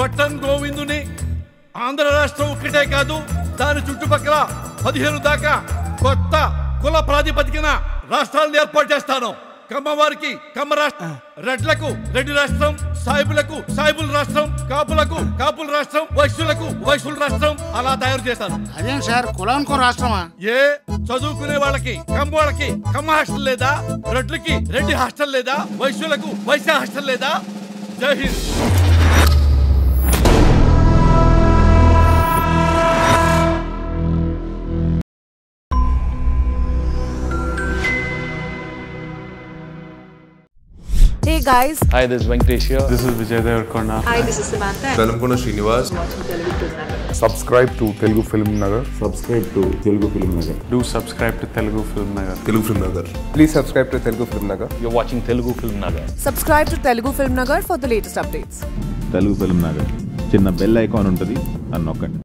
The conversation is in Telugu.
గొట్టన్ గోవిందుని ఆంధ్ర రాష్ట్రం ఒక్కటే కాదు దాని చుట్టుపక్కల 17 దాకా కొత్త కుల ప్రాతిపదికన రాష్ట్రాలను ఏర్పాటు చేస్తాను. కమ్మవారికి కమ్మ రాష్ట్రం, రెడ్లకు రెడ్డి రాష్ట్రం, సాయిబులకు సాయిబుల రాష్ట్రం, కాపులకు కాపుల రాష్ట్రం, వైశ్యులకు వైశ్యుల రాష్ట్రం అలా తయారు చేస్తాను. అదేం సార్ కులానికో రాష్ట్రమా? ఏ చదువుకునే వాళ్ళకి కమ్మ వాళ్ళకి కమ్మ హాస్టల్ లేదా, రెడ్లకి రెడ్డి హాస్టల్ లేదా, వైశ్యులకు వైశ్య హాస్టల్ లేదా? జై Hind. Hey guys. Hi, this is Venkatesh here. This is Vijay Deverakonda. Hi, this is Samantha. Shalam Kona Srinivas. Watching Telugu Film Nagar. Subscribe to Telugu Film Nagar. Subscribe to Telugu Film Nagar. Do subscribe to Telugu Film Nagar. Telugu Film Nagar. Please subscribe to Telugu Film Nagar. You're watching Telugu Film Nagar. Subscribe to Telugu Film Nagar for the latest updates. Telugu Film Nagar. Chinna bell icon untadi annokandi.